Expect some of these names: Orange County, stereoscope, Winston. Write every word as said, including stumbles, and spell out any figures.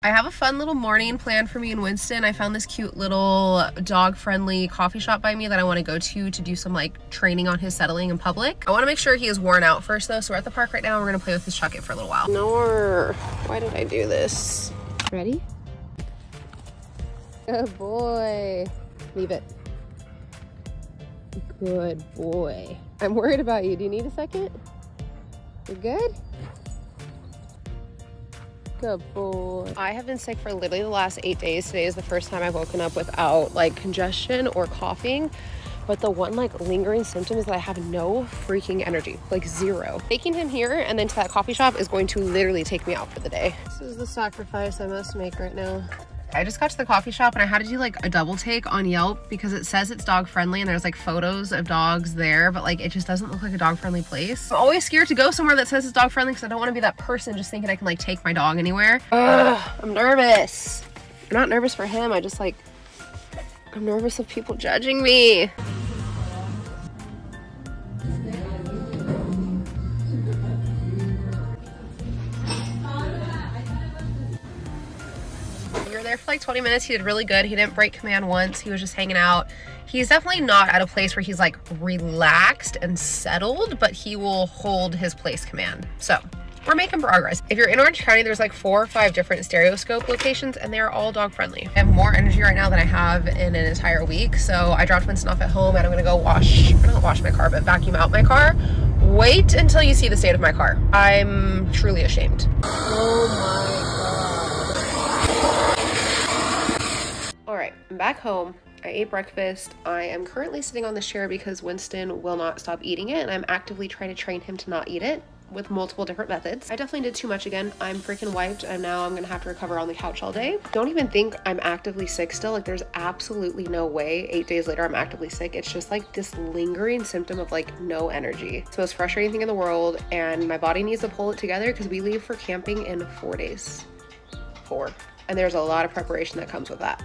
I have a fun little morning planned for me and Winston. I found this cute little dog-friendly coffee shop by me that I want to go to to do some like training on his settling in public. I want to make sure he is worn out first though, so we're at the park right now. We're going to play with his chocolate for a little while. No, why did I do this? Ready? Good boy. Leave it. Good boy. I'm worried about you. Do you need a second? You good? Good boy. I have been sick for literally the last eight days. Today is the first time I've woken up without like congestion or coughing. But the one like lingering symptom is that I have no freaking energy, like zero. Taking him here and then to that coffee shop is going to literally take me out for the day. This is the sacrifice I must make right now. I just got to the coffee shop and I had to do like a double take on Yelp because it says it's dog friendly and there's like photos of dogs there, but like it just doesn't look like a dog friendly place. I'm always scared to go somewhere that says it's dog friendly because I don't want to be that person just thinking I can like take my dog anywhere. Ugh, I'm nervous. I'm not nervous for him. I just like, I'm nervous of people judging me. There for like twenty minutes. He did really good. He didn't break command once. He was just hanging out. He's definitely not at a place where he's like relaxed and settled, but he will hold his place command. So we're making progress. If you're in Orange County, there's like four or five different stereoscope locations and they are all dog friendly. I have more energy right now than I have in an entire week. So I dropped Winston off at home and I'm gonna go wash, not wash my car, but vacuum out my car. Wait until you see the state of my car. I'm truly ashamed. Oh my God. All right, I'm back home. I ate breakfast. I am currently sitting on this chair because Winston will not stop eating it, and I'm actively trying to train him to not eat it with multiple different methods. I definitely did too much again. I'm freaking wiped, and now I'm gonna have to recover on the couch all day. Don't even think I'm actively sick still. Like, there's absolutely no way eight days later I'm actively sick. It's just like this lingering symptom of like no energy. It's the most frustrating thing in the world, and my body needs to pull it together because we leave for camping in four days. Four. And there's a lot of preparation that comes with that.